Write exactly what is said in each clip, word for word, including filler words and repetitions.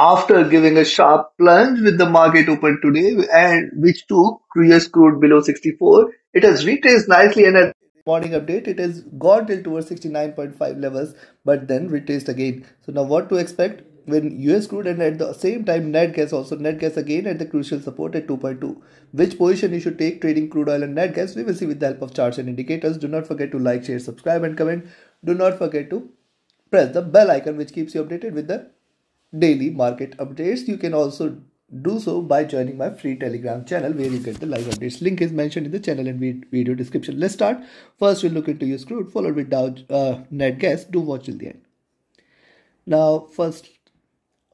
after giving a sharp plunge with the market open today, and which took U S crude below sixty-four. It has retraced nicely, and at morning update it has gone till towards sixty-nine point five levels, but then retraced again. So now what to expect when U S crude and at the same time net gas also, net gas again at the crucial support at two point two. Which position you should take trading crude oil and net gas, we will see with the help of charts and indicators. Do not forget to like, share, subscribe and comment. Do not forget to press the bell icon, which keeps you updated with the daily market updates. You can also do so by joining my free Telegram channel where you get the live updates. Link is mentioned in the channel and video description. Let's start. First, we'll look into U S crude, followed with Dow uh, net gas. Do watch till the end. Now, first,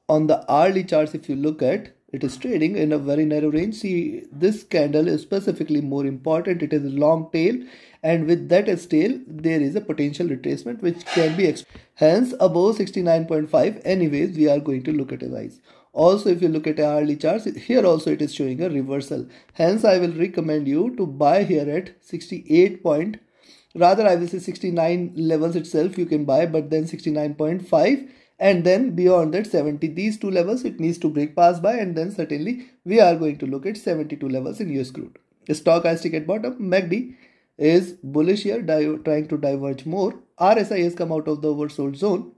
on the hourly charts, if you look at, it is trading in a very narrow range. See, this candle is specifically more important. It is a long tail, and with that as tail, there is a potential retracement which can be expected. Hence, above sixty-nine point five, anyways, we are going to look at a rise. Also, if you look at hourly charts, here also it is showing a reversal. Hence, I will recommend you to buy here at sixty-eight point, rather I will say sixty-nine levels itself you can buy, but then sixty-nine point five and then beyond that seventy. These two levels it needs to break past by, and then certainly we are going to look at seventy-two levels in U S crude. Stochastic at bottom, M A C D is bullish here, trying to diverge more. R S I has come out of the oversold zone.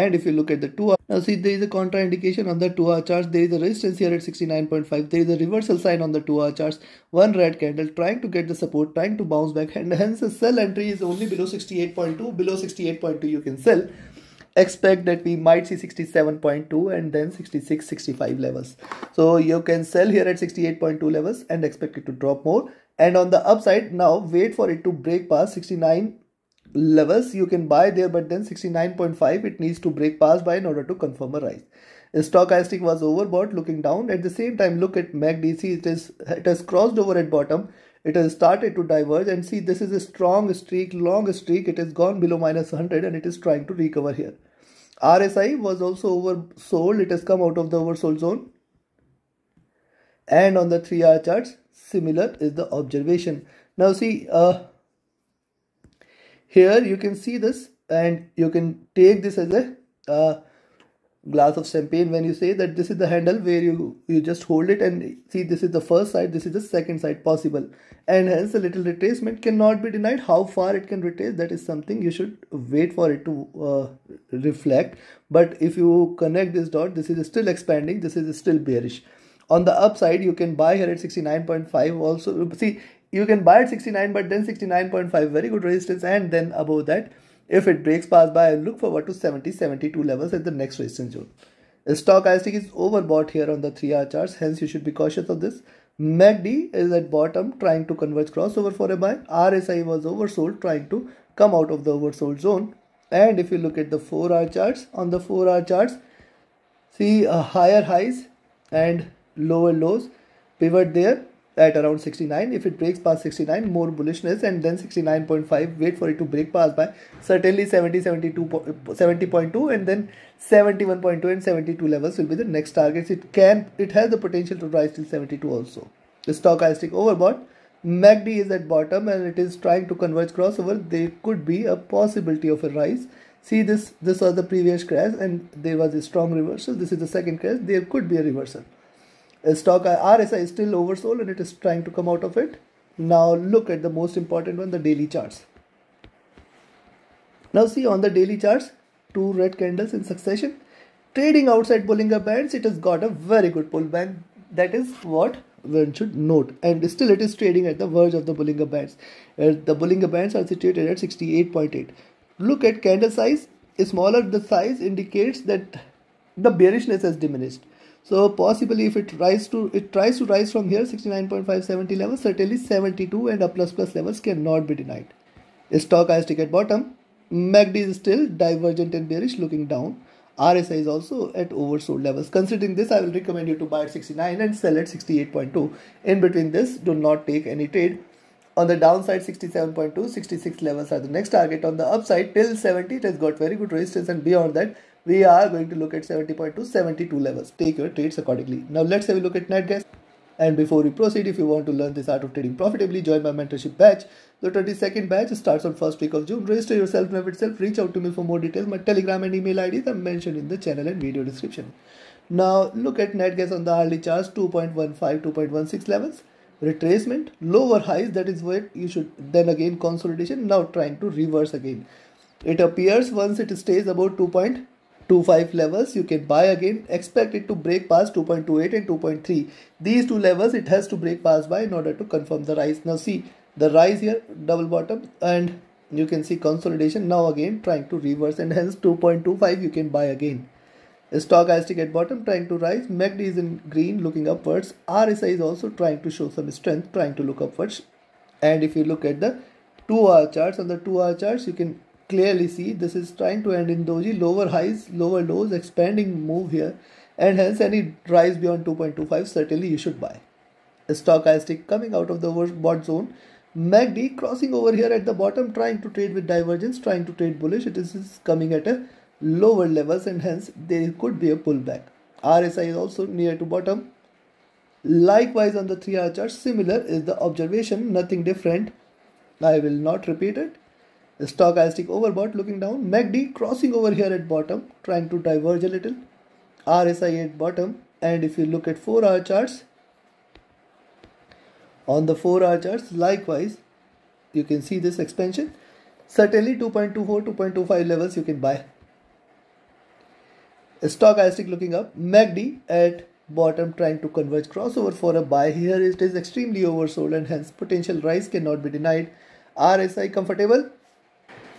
And if you look at the two hour, now see there is a contraindication on the two hour charts. There is a resistance here at sixty-nine point five. There is a reversal sign on the two hour charts. One red candle trying to get the support, trying to bounce back. And hence the sell entry is only below sixty-eight point two. Below sixty-eight point two you can sell. Expect that we might see sixty-seven point two and then sixty-six, sixty-five levels. So you can sell here at sixty-eight point two levels and expect it to drop more. And on the upside, now wait for it to break past sixty-nine levels. You can buy there, but then sixty-nine point five it needs to break past by in order to confirm a rise. Stochastic was overbought, looking down. At the same time, look at M A C D. See, it is it has crossed over at bottom. It has started to diverge, and see, this is a strong streak, long streak. It has gone below minus one hundred and it is trying to recover here. R S I was also oversold. It has come out of the oversold zone. And on the three hour charts, similar is the observation. Now see, uh, here you can see this, and you can take this as a uh, glass of champagne when you say that this is the handle where you, you just hold it and see this is the first side, this is the second side possible. And hence a little retracement cannot be denied. How far it can retrace, that is something you should wait for it to uh, reflect. But if you connect this dot, this is still expanding, this is still bearish. On the upside, you can buy here at sixty-nine point five also. See, you can buy at sixty-nine, but then sixty-nine point five, very good resistance. And then above that, if it breaks past by, look forward to seventy, seventy-two levels at the next resistance zone. Stochastic is overbought here on the three hour charts. Hence, you should be cautious of this. M A C D is at bottom, trying to converge crossover for a buy. R S I was oversold, trying to come out of the oversold zone. And if you look at the four hour charts, on the four hour charts, see uh, higher highs and lower lows, pivot there at around sixty-nine. If it breaks past sixty-nine, more bullishness, and then sixty-nine point five, wait for it to break past by certainly seventy, seventy-two, seventy point two, and then seventy-one point two and seventy-two levels will be the next targets. It can, it has the potential to rise till seventy-two also. The stochastic overbought, M A C D is at bottom and it is trying to converge crossover. There could be a possibility of a rise. See, this this was the previous crash and there was a strong reversal. This is the second crash. There could be a reversal. Stock R S I is still oversold and it is trying to come out of it. Now look at the most important one, the daily charts. Now see, on the daily charts, two red candles in succession, trading outside Bollinger Bands. It has got a very good pullback. That is what one should note. And still it is trading at the verge of the Bollinger Bands. Uh, the Bollinger Bands are situated at sixty-eight point eight. Look at candle size. Smaller the size indicates that the bearishness has diminished. So possibly if it rise to it tries to rise from here sixty-nine point five, seventy levels, certainly seventy-two and a plus plus levels cannot be denied. Stochastic at bottom, M A C D is still divergent and bearish, looking down. R S I is also at oversold levels. Considering this, I will recommend you to buy at sixty-nine and sell at sixty-eight point two. In between this, do not take any trade. On the downside, sixty-seven point two, sixty-six levels are the next target. On the upside, till seventy, it has got very good resistance, and beyond that we are going to look at seventy point two, seventy-two levels. Take your trades accordingly. Now let's have a look at net gas. And before we proceed, if you want to learn this art of trading profitably, join my mentorship batch. The twenty-second batch starts on first week of June. Register yourself now itself. Reach out to me for more details. My Telegram and email I Ds are mentioned in the channel and video description. Now look at net gains on the hourly charts, two point one five, two point one six levels, retracement, lower highs, that is what you should, then again consolidation, now trying to reverse again. It appears once it stays about two point two five levels, you can buy again, expect it to break past two point two eight and two point three. These two levels it has to break past by in order to confirm the rise. Now see the rise here, double bottom, and you can see consolidation, now again trying to reverse, and hence two point two five you can buy again. Stochastic at bottom trying to rise, M A C D is in green looking upwards, R S I is also trying to show some strength, trying to look upwards. And if you look at the two hour charts, on the two hour charts you can clearly see this is trying to end in doji, lower highs, lower lows, expanding move here, and hence any rise beyond two point two five certainly you should buy. Stochastic coming out of the overbought zone, M A C D crossing over here at the bottom, trying to trade with divergence, trying to trade bullish, it is coming at a lower levels and hence there could be a pullback. R S I is also near to bottom. Likewise on the three hour chart, similar is the observation, nothing different, I will not repeat it. Stochastic overbought looking down, M A C D crossing over here at bottom, trying to diverge a little, R S I at bottom. And if you look at four hour charts, on the four hour charts, likewise, you can see this expansion. Certainly two point two four, two point two five levels you can buy. Stochastic looking up, M A C D at bottom trying to converge crossover for a buy. Here it is extremely oversold and hence potential rise cannot be denied. R S I comfortable.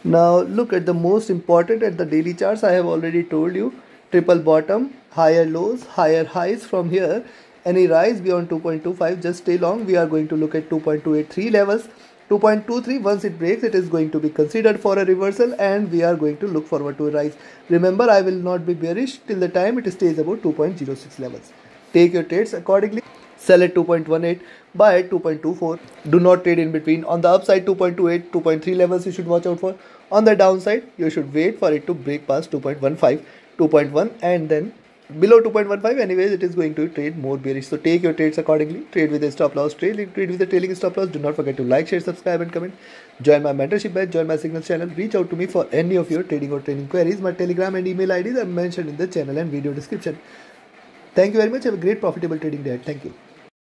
Now look at the most important at the daily charts. I have already told you, triple bottom, higher lows, higher highs from here. Any rise beyond two point two five, just stay long. We are going to look at two point two eight three levels. two point two three, once it breaks, it is going to be considered for a reversal and we are going to look forward to a rise. Remember, I will not be bearish till the time it stays about two point zero six levels. Take your trades accordingly. Sell at two point one eight, buy at two point two four. Do not trade in between. On the upside, two point two eight, two point three levels you should watch out for. On the downside, you should wait for it to break past two point one five, two point one, and then below two point one five, anyways, it is going to trade more bearish. So take your trades accordingly. Trade with a stop loss. Trade, trade with a trailing stop loss. Do not forget to like, share, subscribe and comment. Join my mentorship badge. Join my signals channel. Reach out to me for any of your trading or training queries. My Telegram and email I Ds are mentioned in the channel and video description. Thank you very much. Have a great profitable trading day. Thank you.